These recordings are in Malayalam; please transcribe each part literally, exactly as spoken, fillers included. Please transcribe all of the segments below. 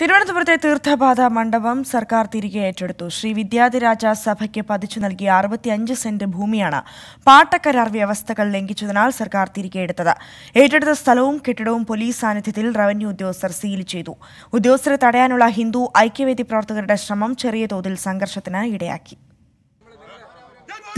തിരുവനന്തപുരത്തെ തീർത്ഥപാത മണ്ഡപം സർക്കാർ തിരികെ ഏറ്റെടുത്തു. ശ്രീ വിദ്യാധിരാജ സഭയ്ക്ക് പതിച്ചു നൽകിയ അറുപത്തിയഞ്ച് സെന്റ് ഭൂമിയാണ് പാട്ടക്കരാർ വ്യവസ്ഥകൾ ലംഘിച്ചതിനാൽ സർക്കാർ തിരികെ എടുത്തത്. ഏറ്റെടുത്ത സ്ഥലവും കെട്ടിടവും പോലീസ് സാന്നിധ്യത്തിൽ റവന്യൂ ഉദ്യോഗസ്ഥർ സീൽ ചെയ്തു. ഉദ്യോഗസ്ഥരെ തടയാനുള്ള ഹിന്ദു ഐക്യവേദി പ്രവർത്തകരുടെ ശ്രമം ചെറിയ തോതിൽ സംഘർഷത്തിന് ഇടയാക്കി.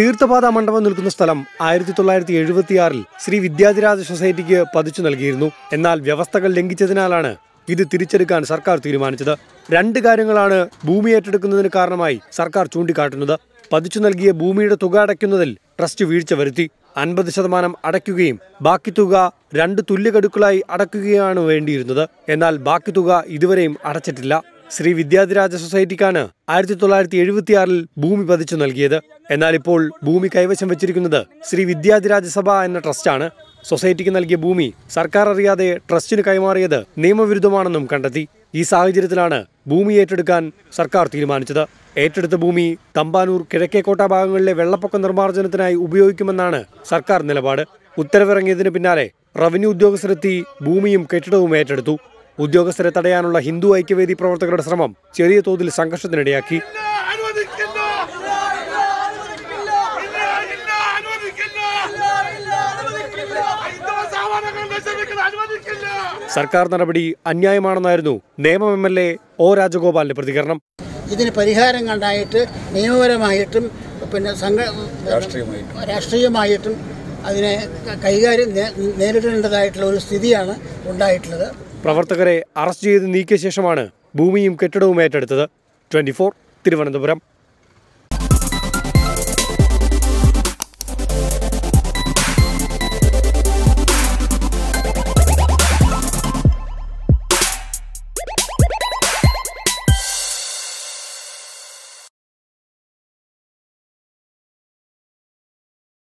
തീർത്ഥപാത മണ്ഡപം നിൽക്കുന്ന സ്ഥലം ആയിരത്തി തൊള്ളായിരത്തി എഴുപത്തിയാറിൽ ശ്രീ വിദ്യാധിരാജ സൊസൈറ്റിക്ക് പതിച്ചു നൽകിയിരുന്നു. എന്നാൽ വ്യവസ്ഥകൾ ലംഘിച്ചതിനാലാണ് ഇത് തിരിച്ചെടുക്കാൻ സർക്കാർ തീരുമാനിച്ചത്. രണ്ട് കാര്യങ്ങളാണ് ഭൂമി ഏറ്റെടുക്കുന്നതിന് കാരണമായി സർക്കാർ ചൂണ്ടിക്കാട്ടുന്നത്. പതിച്ചു നൽകിയ ഭൂമിയുടെ തുക അടയ്ക്കുന്നതിൽ ട്രസ്റ്റ് വീഴ്ച വരുത്തി. അൻപത് ശതമാനം അടയ്ക്കുകയും ബാക്കി തുക രണ്ട് തുല്യഗഡുക്കളായി അടയ്ക്കുകയാണ് വേണ്ടിയിരുന്നത്. എന്നാൽ ബാക്കി തുക ഇതുവരെയും അടച്ചിട്ടില്ല. ശ്രീ വിദ്യാധിരാജ സൊസൈറ്റിക്കാണ് ആയിരത്തി തൊള്ളായിരത്തി എഴുപത്തിയാറിൽ ഭൂമി പതിച്ചു നൽകിയത്. എന്നാൽ ഇപ്പോൾ ഭൂമി കൈവശം വെച്ചിരിക്കുന്നത് ശ്രീ വിദ്യാധിരാജ സഭ എന്ന ട്രസ്റ്റാണ്. സൊസൈറ്റിക്ക് നൽകിയ ഭൂമി സർക്കാർ അറിയാതെ ട്രസ്റ്റിന് കൈമാറിയത് നിയമവിരുദ്ധമാണെന്നും കണ്ടെത്തി. ഈ സാഹചര്യത്തിലാണ് ഭൂമി ഏറ്റെടുക്കാൻ സർക്കാർ തീരുമാനിച്ചത്. ഏറ്റെടുത്ത ഭൂമി തമ്പാനൂർ കിഴക്കേക്കോട്ട ഭാഗങ്ങളിലെ വെള്ളപ്പൊക്ക നിർമ്മാർജ്ജനത്തിനായി ഉപയോഗിക്കുമെന്നാണ് സർക്കാർ നിലപാട്. ഉത്തരവിറങ്ങിയതിന് പിന്നാലെ റവന്യൂ ഉദ്യോഗസ്ഥരെത്തി ഭൂമിയും കെട്ടിടവും ഏറ്റെടുത്തു. ഉദ്യോഗസ്ഥരെ തടയാനുള്ള ഹിന്ദു ഐക്യവേദി പ്രവർത്തകരുടെ ശ്രമം ചെറിയ തോതിൽ സംഘർഷത്തിനിടയാക്കി. സർക്കാർ നടപടി അന്യായമാണെന്നായിരുന്നു നിയമ എം എൽ എ ഒ രാജഗോപാലിന്റെ പ്രതികരണം. ഇതിന് പരിഹാരം കണ്ടായിട്ട് നിയമപരമായിട്ടും പിന്നെ രാഷ്ട്രീയമായിട്ടും അതിനെ കൈകാര്യം നേരിടേണ്ടതായിട്ടുള്ള ഒരു സ്ഥിതിയാണ് ഉണ്ടായിട്ടുള്ളത്. പ്രവർത്തകരെ അറസ്റ്റ് ചെയ്ത് നീക്കിയ ശേഷമാണ് ഭൂമിയും കെട്ടിടവും ഏറ്റെടുത്തത്. Twenty four Thiruvananthapuram.